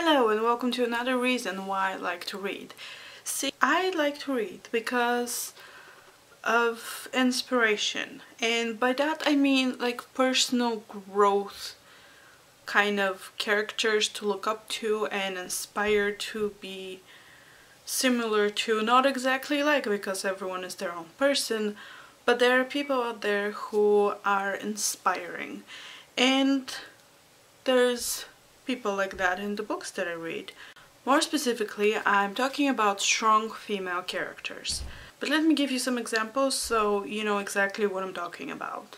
Hello and welcome to another reason why I like to read. See, I like to read because of inspiration, and by that I mean like personal growth kind of characters to look up to and inspire to be similar to. Not exactly like, because everyone is their own person, but there are people out there who are inspiring, and there's people like that in the books that I read. More specifically, I'm talking about strong female characters. But let me give you some examples so you know exactly what I'm talking about.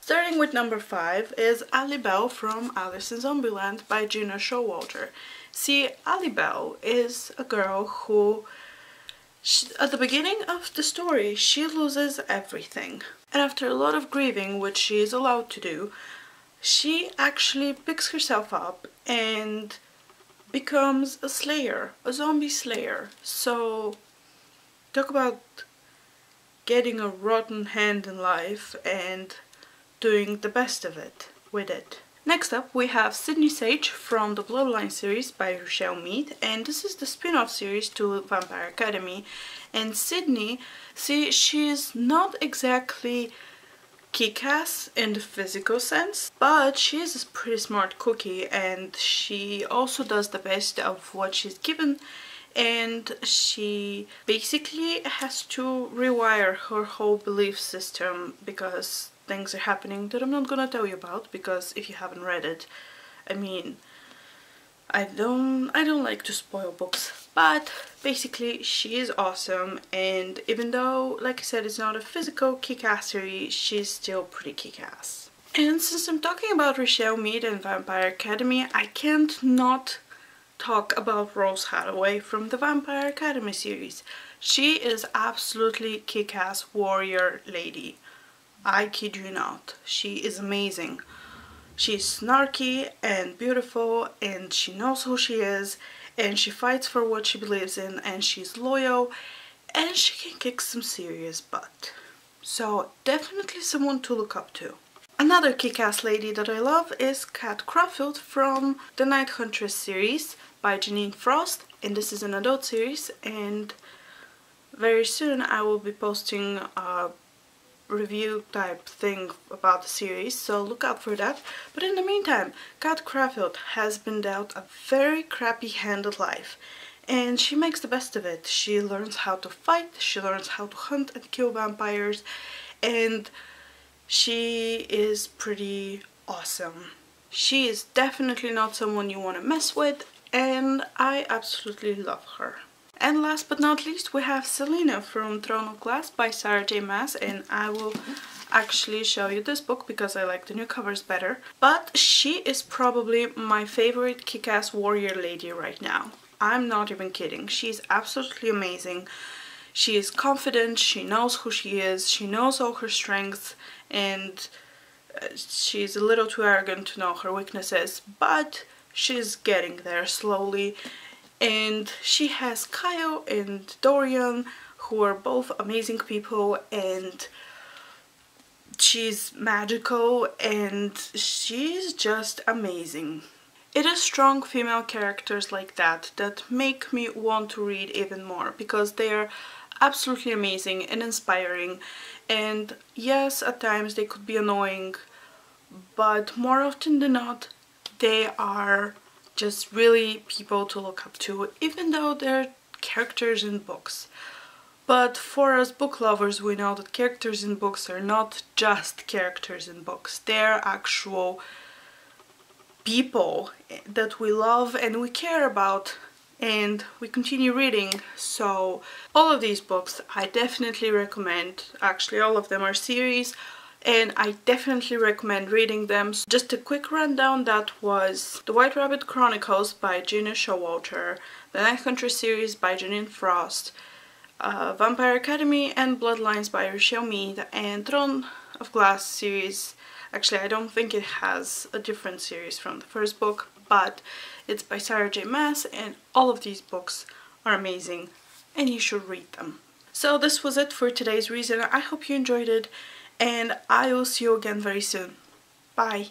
Starting with number 5 is Alibel from Alice in Zombieland by Gena Showalter. See, Alibel is a girl who, at the beginning of the story, she loses everything. And after a lot of grieving, which she is allowed to do, she actually picks herself up and becomes a slayer, a zombie slayer. So talk about getting a rotten hand in life and doing the best of it with it. Next up we have Sydney Sage from the Bloodline series by Richelle Mead, and this is the spin-off series to Vampire Academy. And Sydney, see, she's not exactly kick-ass in the physical sense, but she is a pretty smart cookie, and she also does the best of what she's given, and she basically has to rewire her whole belief system because things are happening that I'm not gonna tell you about, because if you haven't read it, I mean, I don't like to spoil books, but basically she is awesome, and even though, like I said, it's not a physical kick-assery, she's still pretty kick-ass. And since I'm talking about Richelle Mead and Vampire Academy, I can't not talk about Rose Hathaway from the Vampire Academy series. She is absolutely kick-ass warrior lady. I kid you not, she is amazing. She's snarky and beautiful, and she knows who she is, and she fights for what she believes in, and she's loyal, and she can kick some serious butt. So definitely someone to look up to. Another kick-ass lady that I love is Kat Crawfield from the Night Huntress series by Jeaniene Frost, and this is an adult series, and very soon I will be posting a review type thing about the series, so look out for that. But in the meantime, Kat Crawfield has been dealt a very crappy hand at life, and she makes the best of it. She learns how to fight, she learns how to hunt and kill vampires, and she is pretty awesome. She is definitely not someone you want to mess with, and I absolutely love her. And last but not least, we have Selena from Throne of Glass by Sarah J. Maas, and I will actually show you this book because I like the new covers better. But she is probably my favorite kick-ass warrior lady right now. I'm not even kidding. She is absolutely amazing. She is confident, she knows who she is, she knows all her strengths, and she's a little too arrogant to know her weaknesses, but she's getting there slowly. And she has Kyle and Dorian, who are both amazing people, and she's magical, and she's just amazing. It is strong female characters like that that make me want to read even more, because they are absolutely amazing and inspiring, and yes, at times they could be annoying, but more often than not, they are just really people to look up to, even though they're characters in books. But for us book lovers, we know that characters in books are not just characters in books. They're actual people that we love and we care about, and we continue reading. So all of these books I definitely recommend. Actually, all of them are series, and I definitely recommend reading them. So just a quick rundown, that was The White Rabbit Chronicles by Gena Showalter, The Night Country series by Jeaniene Frost, Vampire Academy and Bloodlines by Richelle Mead, and Throne of Glass series. Actually, I don't think it has a different series from the first book, but it's by Sarah J. Maas, and all of these books are amazing, and you should read them. So this was it for today's reason. I hope you enjoyed it, and I will see you again very soon. Bye!